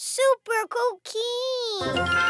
Super Cuquin!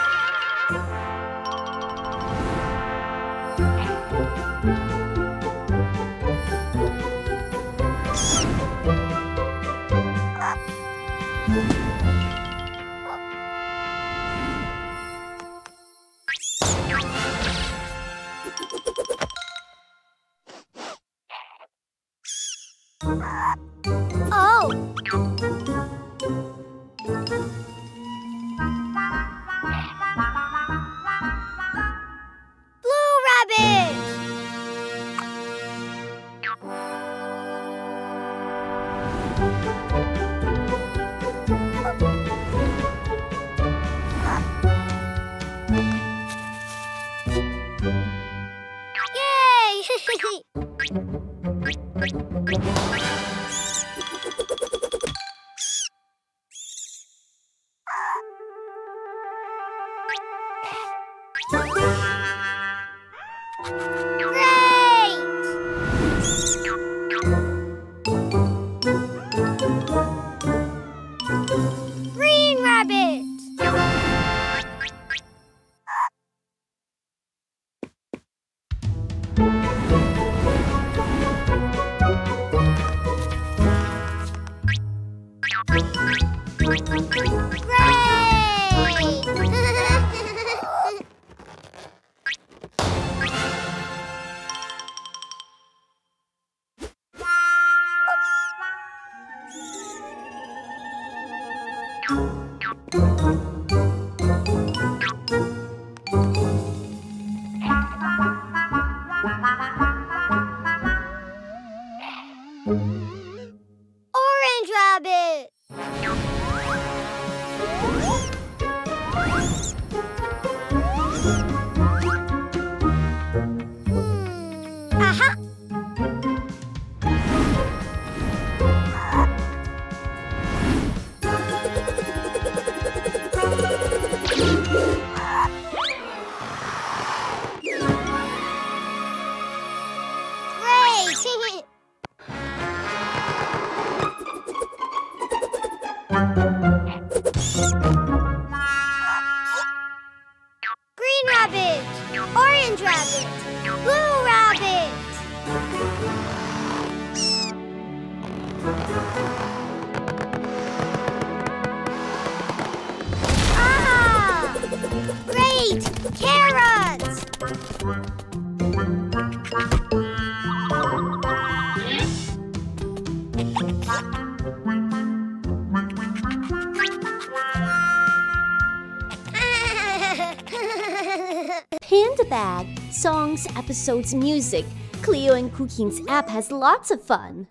Songs, episodes, music. Cleo and Cuquin's app has lots of fun.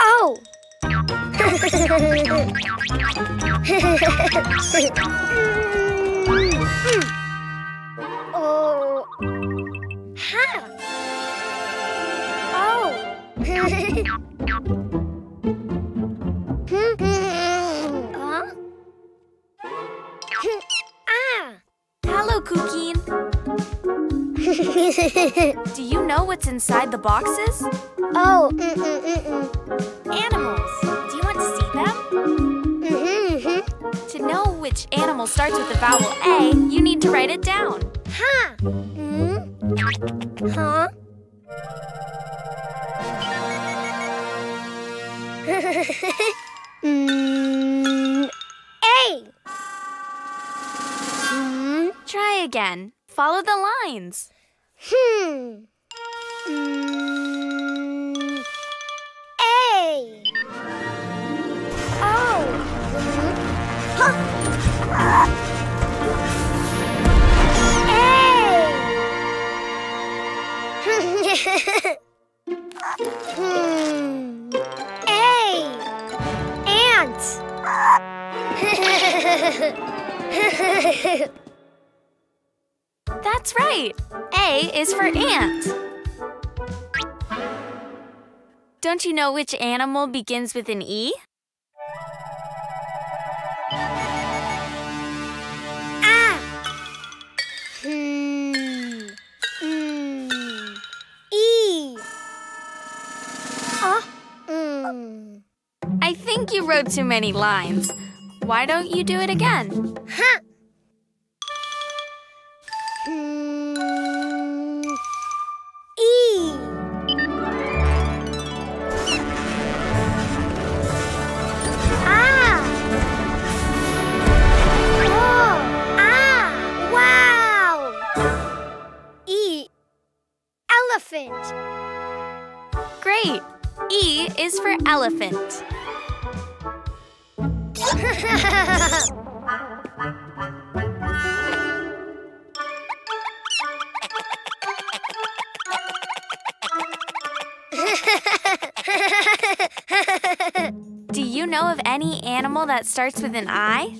Oh! Oh! Huh. Oh! Huh? Ah! Hello, Cuquin. Do you know what's inside the boxes? Oh, Animals. Do you want to see them? To know which animal starts with the vowel A, you need to write it down. Huh? Huh? A. Try again. Follow the lines. A. Oh. A. A. Ant. That's right. A is for ant. Don't you know which animal begins with an E? Ah. E. I think you wrote too many lines. Why don't you do it again? Huh. E. Elephant. Great! E is for elephant. Do you know of any animal that starts with an I?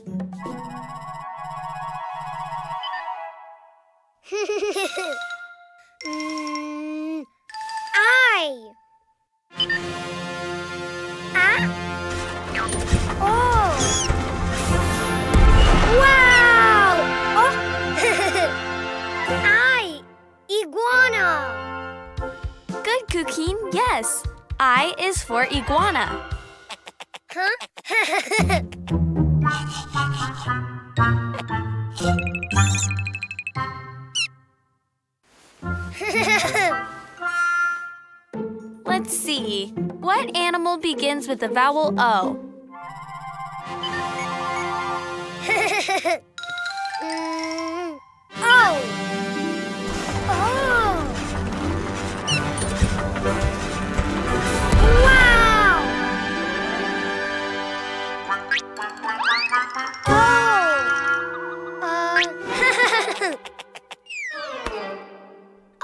Yes, I is for iguana. Huh? Let's see. What animal begins with the vowel O?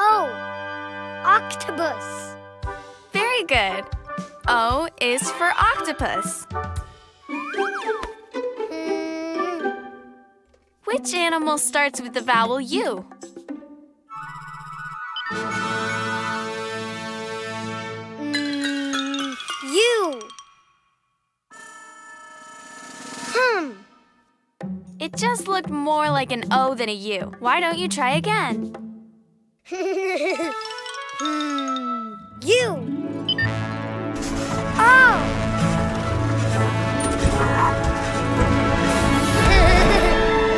O. Octopus. Very good. O is for octopus. Which animal starts with the vowel U? U. It just looked more like an O than a U. Why don't you try again? U. O.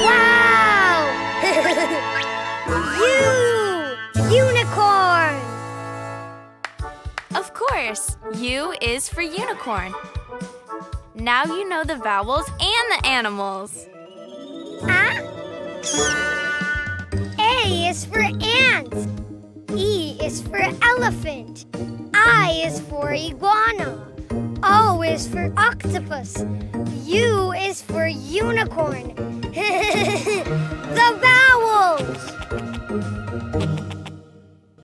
Wow! U. Unicorn. Of course, U is for unicorn. Now you know the vowels and the animals. A is for ant. E is for elephant. I is for iguana. O is for octopus. U is for unicorn. The vowels!